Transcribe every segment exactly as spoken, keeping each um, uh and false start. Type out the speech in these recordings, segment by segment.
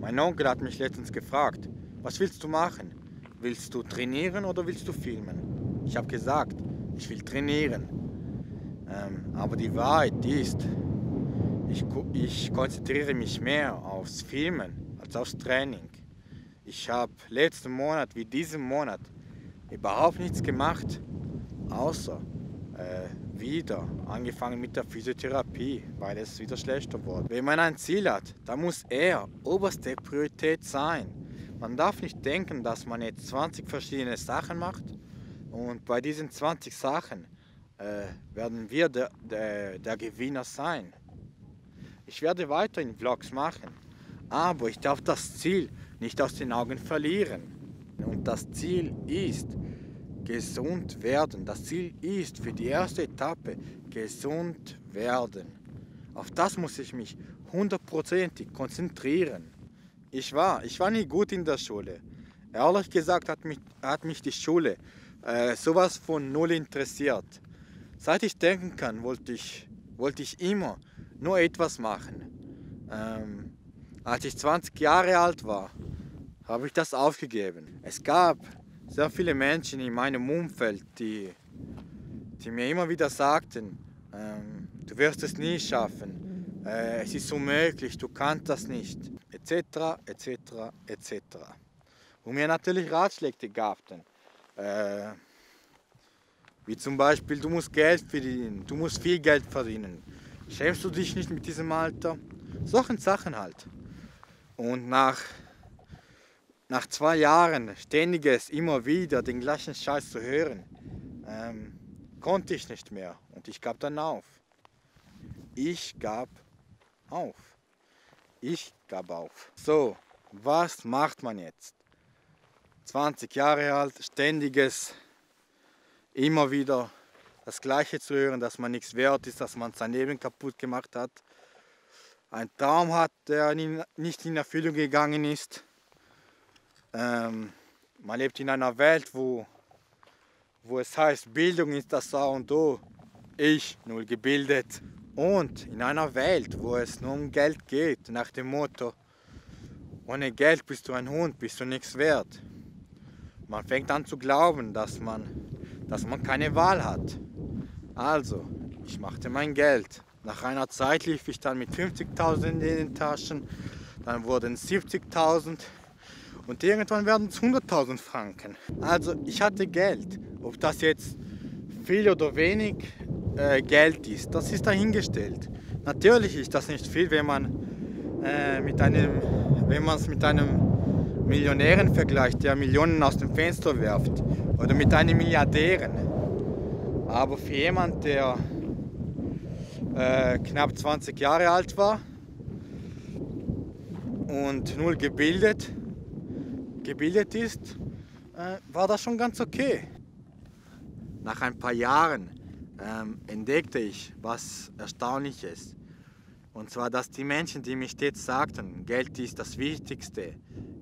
Mein Onkel hat mich letztens gefragt, was willst du machen? Willst du trainieren oder willst du filmen? Ich habe gesagt, ich will trainieren. Ähm, aber die Wahrheit ist, ich, ich konzentriere mich mehr aufs Filmen als aufs Training. Ich habe letzten Monat wie diesen Monat überhaupt nichts gemacht, außer äh, wieder angefangen mit der Physiotherapie, weil es wieder schlechter wurde. Wenn man ein Ziel hat, dann muss er oberste Priorität sein. Man darf nicht denken, dass man jetzt zwanzig verschiedene Sachen macht und bei diesen zwanzig Sachen äh, werden wir der, der, der Gewinner sein. Ich werde weiterhin Vlogs machen, aber ich darf das Ziel nicht aus den Augen verlieren. Und das Ziel ist, gesund werden. Das Ziel ist für die erste Etappe gesund werden. Auf das muss ich mich hundertprozentig konzentrieren. Ich war, ich war nie gut in der Schule. Ehrlich gesagt hat mich, hat mich die Schule äh, sowas von null interessiert. Seit ich denken kann, wollte ich, wollte ich immer nur etwas machen. Ähm, als ich zwanzig Jahre alt war, habe ich das aufgegeben. Es gab sehr viele Menschen in meinem Umfeld, die, die mir immer wieder sagten, ähm, du wirst es nie schaffen, äh, es ist unmöglich, du kannst das nicht, et cetera, et cetera, et cetera. Und mir natürlich Ratschläge gaben, äh, wie zum Beispiel, du musst Geld verdienen, du musst viel Geld verdienen, schämst du dich nicht mit diesem Alter? Solche Sachen halt. Und nach Nach zwei Jahren ständiges immer wieder den gleichen Scheiß zu hören, ähm, konnte ich nicht mehr und ich gab dann auf. Ich gab auf. Ich gab auf. So, was macht man jetzt? zwanzig Jahre alt, ständiges, immer wieder das Gleiche zu hören, dass man nichts wert ist, dass man sein Leben kaputt gemacht hat. Ein Traum hat, der nicht in Erfüllung gegangen ist. Ähm, man lebt in einer Welt, wo, wo es heißt, Bildung ist das A und O. Ich, null gebildet. Und in einer Welt, wo es nur um Geld geht, nach dem Motto, ohne Geld bist du ein Hund, bist du nichts wert. Man fängt an zu glauben, dass man, dass man keine Wahl hat. Also, ich machte mein Geld. Nach einer Zeit lief ich dann mit fünfzigtausend in den Taschen, dann wurden siebzigtausend. Und irgendwann werden es hunderttausend Franken. Also ich hatte Geld. Ob das jetzt viel oder wenig äh, Geld ist, das ist dahingestellt. Natürlich ist das nicht viel, wenn man äh, mit einem, wenn man es mit einem Millionären vergleicht, der Millionen aus dem Fenster wirft. Oder mit einem Milliardären. Aber für jemanden, der äh, knapp zwanzig Jahre alt war und null gebildet, gebildet ist, äh, war das schon ganz okay. Nach ein paar Jahren ähm, entdeckte ich was Erstaunliches. Und zwar, dass die Menschen, die mir stets sagten, Geld ist das Wichtigste,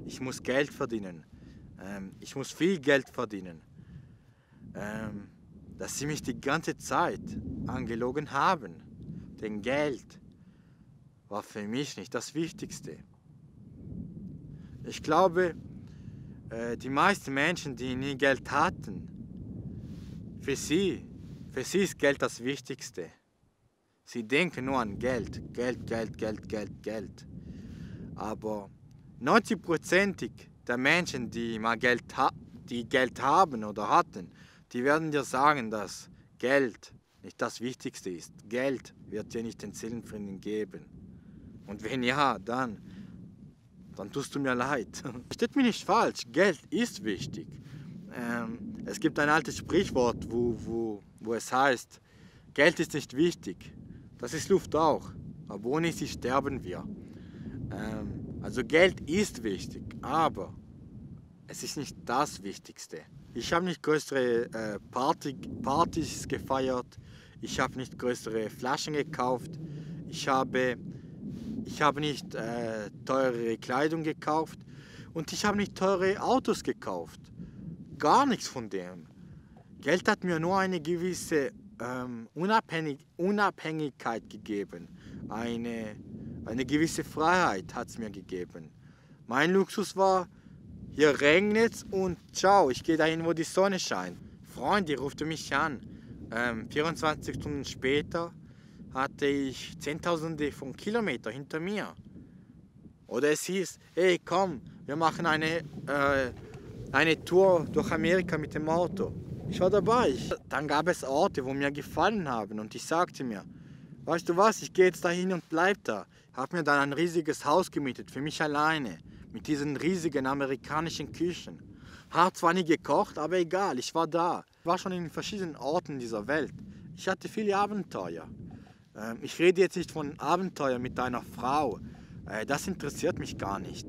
ich muss Geld verdienen, ähm, ich muss viel Geld verdienen, ähm, dass sie mich die ganze Zeit angelogen haben. Denn Geld war für mich nicht das Wichtigste. Ich glaube, die meisten Menschen, die nie Geld hatten, für sie, für sie ist Geld das Wichtigste. Sie denken nur an Geld, Geld, Geld, Geld, Geld, Geld. Aber neunzig Prozent der Menschen, die mal Geld, die Geld haben oder hatten, die werden dir sagen, dass Geld nicht das Wichtigste ist. Geld wird dir nicht den Seelenfrieden geben. Und wenn ja, dann, dann tust du mir leid. Versteht mich nicht falsch, Geld ist wichtig. Ähm, es gibt ein altes Sprichwort, wo, wo, wo es heißt, Geld ist nicht wichtig. Das ist Luft auch, aber ohne sie sterben wir. Ähm, also Geld ist wichtig, aber es ist nicht das Wichtigste. Ich habe nicht größere äh, Party, Partys gefeiert, ich habe nicht größere Flaschen gekauft, ich habe, ich habe nicht äh, teure Kleidung gekauft und ich habe nicht teure Autos gekauft. Gar nichts von dem. Geld hat mir nur eine gewisse ähm, Unabhängig Unabhängigkeit gegeben. Eine, eine gewisse Freiheit hat es mir gegeben. Mein Luxus war, hier regnet es und ciao, ich gehe dahin, wo die Sonne scheint. Freunde, ruft mich an. Ähm, vierundzwanzig Stunden später hatte ich Zehntausende von Kilometern hinter mir. Oder es hieß, hey komm, wir machen eine, äh, eine Tour durch Amerika mit dem Auto. Ich war dabei. Dann gab es Orte, wo mir gefallen haben und ich sagte mir, weißt du was, ich gehe jetzt dahin und bleib da. Ich habe mir dann ein riesiges Haus gemietet, für mich alleine. Mit diesen riesigen amerikanischen Küchen. Hab zwar nie gekocht, aber egal, ich war da. Ich war schon in verschiedenen Orten dieser Welt. Ich hatte viele Abenteuer. Ähm, ich rede jetzt nicht von Abenteuer mit einer Frau. Äh, das interessiert mich gar nicht.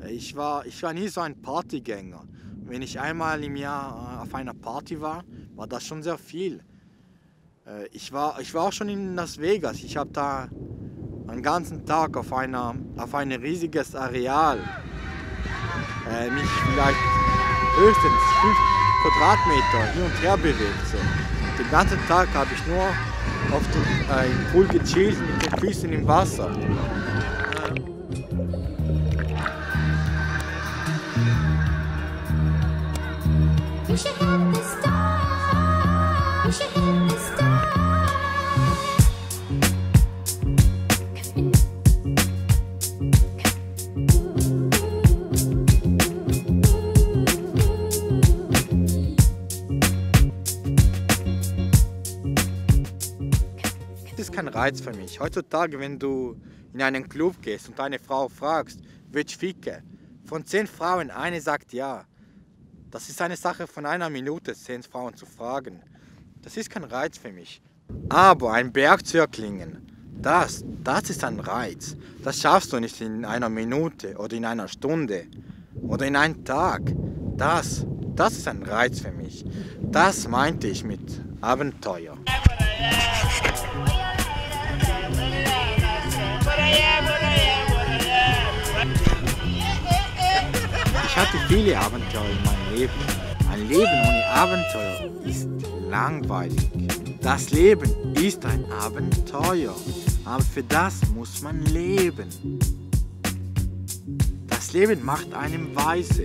Äh, ich, war, ich war nie so ein Partygänger. Wenn ich einmal im Jahr äh, auf einer Party war, war das schon sehr viel. Äh, ich, war, ich war auch schon in Las Vegas. Ich habe da einen ganzen Tag auf, einer, auf ein riesiges Areal, äh, mich vielleicht höchstens fünf Quadratmeter hin und her bewegt. So. Den ganzen Tag habe ich nur auf den äh, im Pool gechillt mit den Füßen im Wasser. Reiz für mich. Heutzutage, wenn du in einen Club gehst und eine Frau fragst, willst du ficken? Von zehn Frauen, eine sagt ja. Das ist eine Sache von einer Minute, zehn Frauen zu fragen. Das ist kein Reiz für mich. Aber ein Berg zu erklingen, das, das ist ein Reiz. Das schaffst du nicht in einer Minute oder in einer Stunde oder in einem Tag. Das, das ist ein Reiz für mich. Das meinte ich mit Abenteuer. Ich hatte viele Abenteuer in meinem Leben. Ein Leben ohne Abenteuer ist langweilig. Das Leben ist ein Abenteuer, aber für das muss man leben. Das Leben macht einem weise.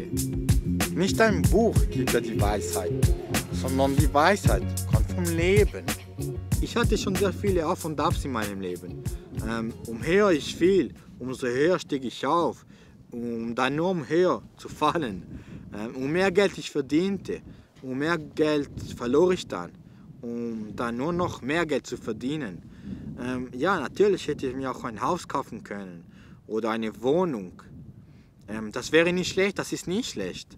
Nicht ein Buch gibt dir die Weisheit, sondern die Weisheit kommt vom Leben. Ich hatte schon sehr viele Auf und Abs in meinem Leben. Ähm, umher ich fiel, umso höher stieg ich auf, um dann nur umher zu fallen. Ähm, um mehr Geld ich verdiente, um mehr Geld verlor ich dann, um dann nur noch mehr Geld zu verdienen. Ähm, ja, natürlich hätte ich mir auch ein Haus kaufen können oder eine Wohnung. Ähm, das wäre nicht schlecht, das ist nicht schlecht.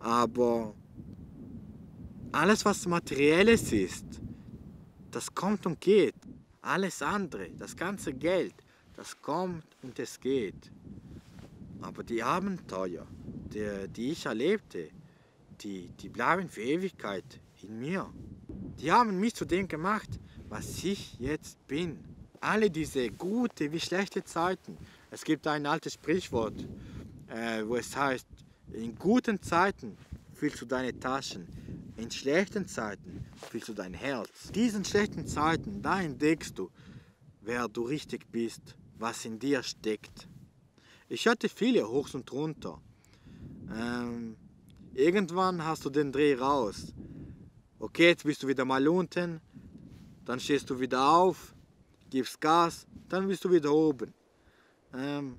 Aber alles, was Materielles ist, das kommt und geht. Alles andere, das ganze Geld, das kommt und es geht. Aber die Abenteuer, die, die ich erlebte, die, die bleiben für Ewigkeit in mir. Die haben mich zu dem gemacht, was ich jetzt bin. Alle diese gute wie schlechte Zeiten. Es gibt ein altes Sprichwort, äh, wo es heißt, in guten Zeiten füllst du deine Taschen. In schlechten Zeiten fühlst du dein Herz. In diesen schlechten Zeiten, da entdeckst du, wer du richtig bist, was in dir steckt. Ich hatte viele Hochs und Runter. Ähm, irgendwann hast du den Dreh raus. Okay, jetzt bist du wieder mal unten, dann stehst du wieder auf, gibst Gas, dann bist du wieder oben. Ähm,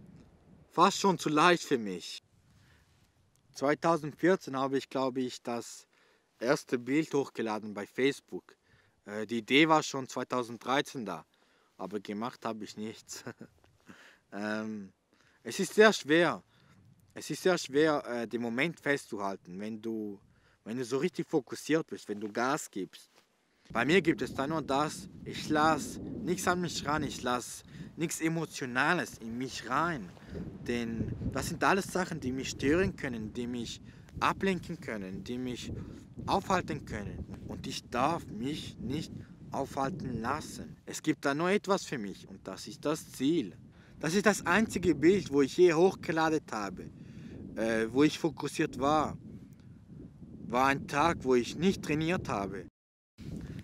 fast schon zu leicht für mich. zweitausendvierzehn habe ich, glaube ich, das erste Bild hochgeladen bei Facebook. Äh, die Idee war schon zweitausenddreizehn da, aber gemacht habe ich nichts. ähm, es ist sehr schwer, es ist sehr schwer, äh, den Moment festzuhalten, wenn du, wenn du so richtig fokussiert bist, wenn du Gas gibst. Bei mir gibt es da nur das, ich lasse nichts an mich ran, ich lasse nichts Emotionales in mich rein. Denn das sind alles Sachen, die mich stören können, die mich ablenken können, die mich aufhalten können. Und ich darf mich nicht aufhalten lassen. Es gibt da nur etwas für mich und das ist das Ziel. Das ist das einzige Bild, wo ich je hochgeladen habe, äh, wo ich fokussiert war. War ein Tag, wo ich nicht trainiert habe.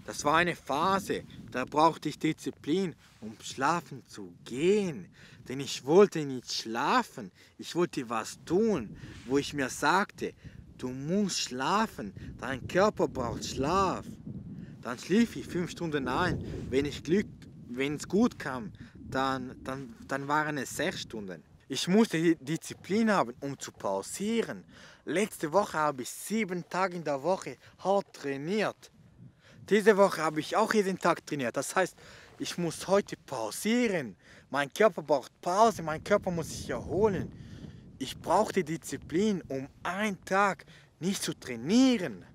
Das war eine Phase, da brauchte ich Disziplin, um schlafen zu gehen. Denn ich wollte nicht schlafen, ich wollte was tun, wo ich mir sagte, du musst schlafen, dein Körper braucht Schlaf. Dann schlief ich fünf Stunden ein, wenn ich Glück, wenn es gut kam, dann, dann, dann waren es sechs Stunden. Ich musste die Disziplin haben, um zu pausieren. Letzte Woche habe ich sieben Tage in der Woche hart trainiert. Diese Woche habe ich auch jeden Tag trainiert, das heißt, ich muss heute pausieren. Mein Körper braucht Pause, mein Körper muss sich erholen. Ich brauchte Disziplin, um einen Tag nicht zu trainieren.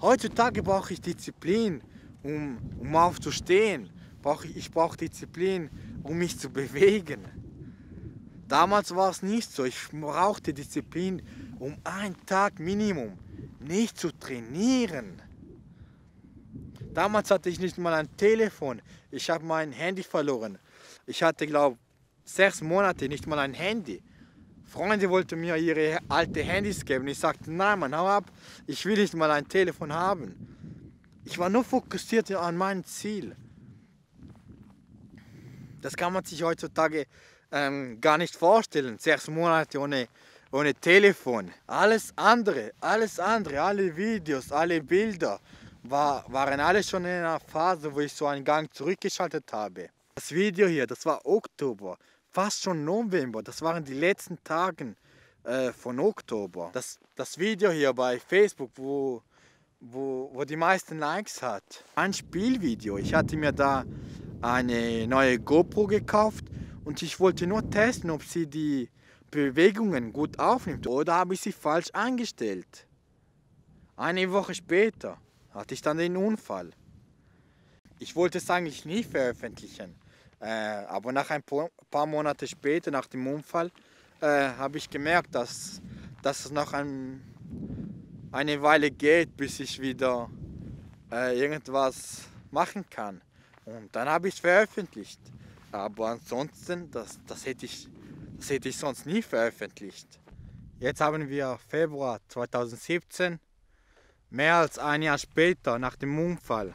Heutzutage brauche ich Disziplin, um, um aufzustehen. Ich brauche Disziplin, um mich zu bewegen. Damals war es nicht so, ich brauchte Disziplin, um einen Tag Minimum nicht zu trainieren. Damals hatte ich nicht mal ein Telefon. Ich habe mein Handy verloren. Ich hatte, glaube ich, sechs Monate nicht mal ein Handy. Freunde wollten mir ihre alten Handys geben. Ich sagte, nein, Mann, hau ab. Ich will nicht mal ein Telefon haben. Ich war nur fokussiert an mein Ziel. Das kann man sich heutzutage ähm, gar nicht vorstellen. Sechs Monate ohne Ohne Telefon, alles andere, alles andere, alle Videos, alle Bilder, war, waren alle schon in einer Phase, wo ich so einen Gang zurückgeschaltet habe. Das Video hier, das war Oktober, fast schon November, das waren die letzten Tage äh, von Oktober. Das, das Video hier bei Facebook, wo, wo, wo die meisten Likes hat, ein Spielvideo. Ich hatte mir da eine neue GoPro gekauft und ich wollte nur testen, ob sie die Bewegungen gut aufnimmt oder habe ich sie falsch eingestellt. Eine Woche später hatte ich dann den Unfall. Ich wollte es eigentlich nie veröffentlichen, äh, aber nach ein paar Monate später, nach dem Unfall, äh, habe ich gemerkt, dass, dass es noch ein, eine Weile geht, bis ich wieder äh, irgendwas machen kann. Und dann habe ich es veröffentlicht. Aber ansonsten, das, das hätte ich Das hätte ich sonst nie veröffentlicht. Jetzt haben wir Februar zweitausendsiebzehn. Mehr als ein Jahr später, nach dem Unfall,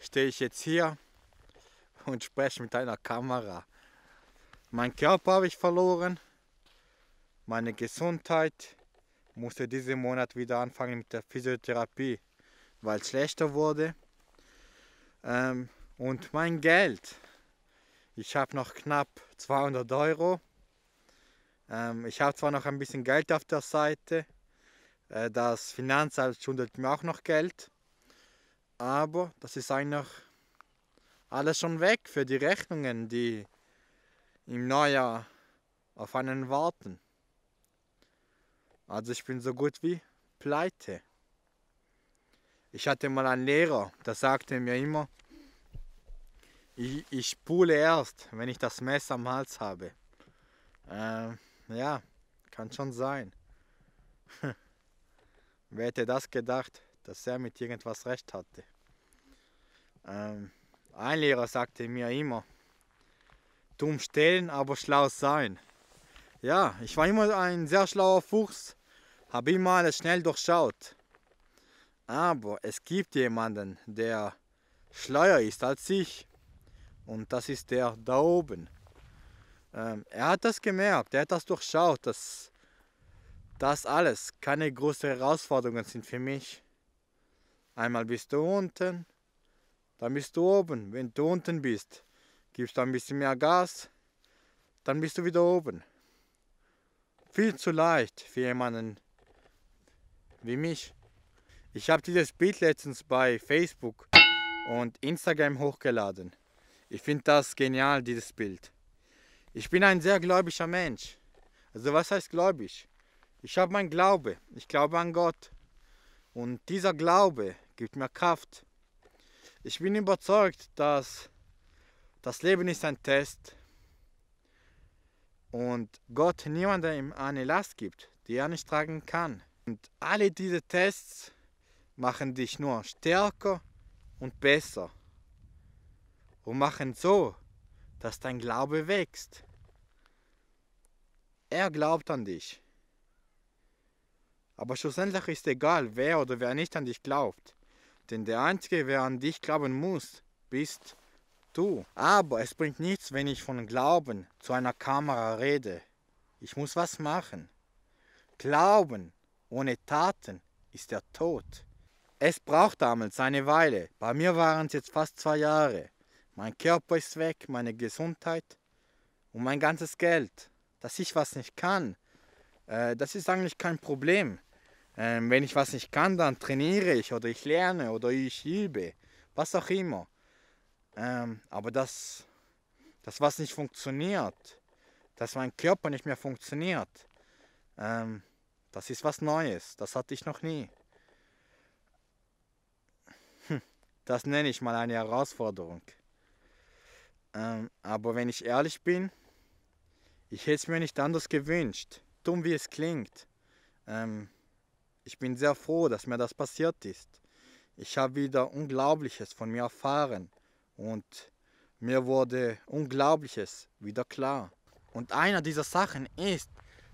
stehe ich jetzt hier und spreche mit einer Kamera. Mein Körper habe ich verloren. Meine Gesundheit, musste diesen Monat wieder anfangen mit der Physiotherapie, weil es schlechter wurde. Ähm, und mein Geld. Ich habe noch knapp zweihundert Euro. Ähm, ich habe zwar noch ein bisschen Geld auf der Seite. Äh, das Finanzamt schuldet mir auch noch Geld. Aber das ist eigentlich alles schon weg für die Rechnungen, die im Neujahr auf einen warten. Also ich bin so gut wie pleite. Ich hatte mal einen Lehrer, der sagte mir immer, Ich, ich spule erst, wenn ich das Messer am Hals habe. Ähm, ja, kann schon sein. Wer hätte das gedacht, dass er mit irgendwas recht hatte? Ähm, ein Lehrer sagte mir immer, dumm stehen, aber schlau sein. Ja, ich war immer ein sehr schlauer Fuchs, habe immer alles schnell durchschaut. Aber es gibt jemanden, der schlauer ist als ich. Und das ist der da oben. Ähm, er hat das gemerkt, er hat das durchschaut, dass das alles keine großen Herausforderungen sind für mich. Einmal bist du unten, dann bist du oben. Wenn du unten bist, gibst du ein bisschen mehr Gas, dann bist du wieder oben. Viel zu leicht für jemanden wie mich. Ich habe dieses Bild letztens bei Facebook und Instagram hochgeladen. Ich finde das genial, dieses Bild. Ich bin ein sehr gläubiger Mensch. Also was heißt gläubig? Ich habe meinen Glaube. Ich glaube an Gott. Und dieser Glaube gibt mir Kraft. Ich bin überzeugt, dass das Leben ist ein Test und Gott niemandem eine Last gibt, die er nicht tragen kann. Und alle diese Tests machen dich nur stärker und besser und machen so, dass dein Glaube wächst. Er glaubt an dich. Aber schlussendlich ist egal, wer oder wer nicht an dich glaubt. Denn der Einzige, wer an dich glauben muss, bist du. Aber es bringt nichts, wenn ich von Glauben zu einer Kamera rede. Ich muss was machen. Glauben ohne Taten ist der Tod. Es braucht damals eine Weile. Bei mir waren es jetzt fast zwei Jahre. Mein Körper ist weg, meine Gesundheit und mein ganzes Geld. Dass ich was nicht kann, äh, das ist eigentlich kein Problem. Ähm, wenn ich was nicht kann, dann trainiere ich oder ich lerne oder ich übe, was auch immer. Ähm, aber das, das, was nicht funktioniert, dass mein Körper nicht mehr funktioniert, ähm, das ist was Neues, das hatte ich noch nie. Das nenne ich mal eine Herausforderung. Ähm, aber wenn ich ehrlich bin, ich hätte es mir nicht anders gewünscht. Dumm wie es klingt. Ähm, ich bin sehr froh, dass mir das passiert ist. Ich habe wieder Unglaubliches von mir erfahren. Und mir wurde Unglaubliches wieder klar. Und einer dieser Sachen ist,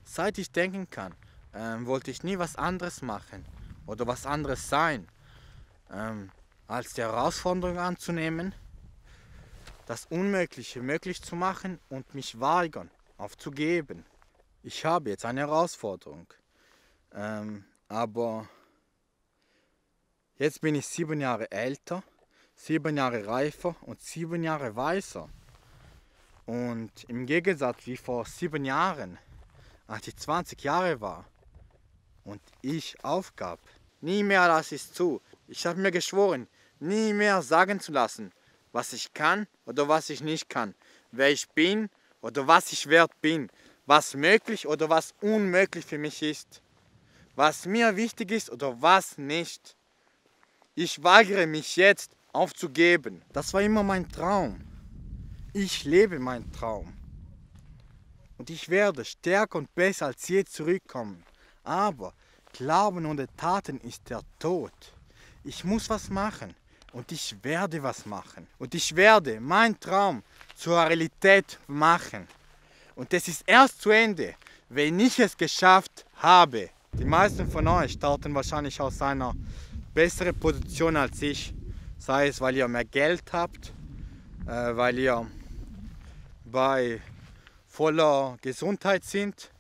seit ich denken kann, ähm, wollte ich nie was anderes machen oder was anderes sein. Ähm, als die Herausforderung anzunehmen, das Unmögliche möglich zu machen und mich weigern, aufzugeben. Ich habe jetzt eine Herausforderung. Ähm, aber jetzt bin ich sieben Jahre älter, sieben Jahre reifer und sieben Jahre weiser. Und im Gegensatz wie vor sieben Jahren, als ich zwanzig Jahre war und ich aufgab. Nie mehr lasse ich es zu. Ich habe mir geschworen, nie mehr sagen zu lassen, was ich kann oder was ich nicht kann, wer ich bin oder was ich wert bin, was möglich oder was unmöglich für mich ist, was mir wichtig ist oder was nicht. Ich weigere mich jetzt aufzugeben. Das war immer mein Traum. Ich lebe meinen Traum. Und ich werde stärker und besser als je zurückkommen. Aber Glauben ohne Taten ist der Tod. Ich muss was machen. Und ich werde was machen. Und ich werde meinen Traum zur Realität machen. Und das ist erst zu Ende, wenn ich es geschafft habe. Die meisten von euch starten wahrscheinlich aus einer besseren Position als ich. Sei es, weil ihr mehr Geld habt, äh, weil ihr bei voller Gesundheit sind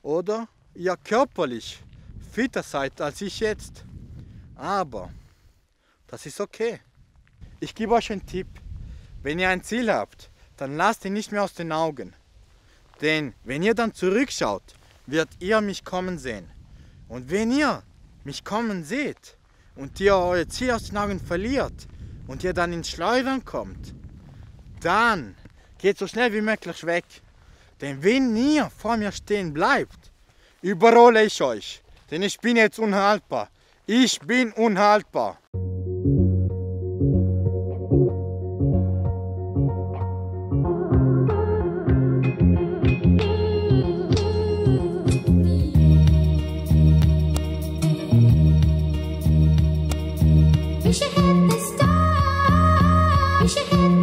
oder ihr körperlich fitter seid als ich jetzt. Aber das ist okay. Ich gebe euch einen Tipp. Wenn ihr ein Ziel habt, dann lasst ihn nicht mehr aus den Augen. Denn wenn ihr dann zurückschaut, werdet ihr mich kommen sehen. Und wenn ihr mich kommen seht und ihr euer Ziel aus den Augen verliert und ihr dann ins Schleudern kommt, dann geht so schnell wie möglich weg. Denn wenn ihr vor mir stehen bleibt, überhole ich euch. Denn ich bin jetzt unhaltbar. Ich bin unhaltbar. We should hit the stars. We should hit the stars.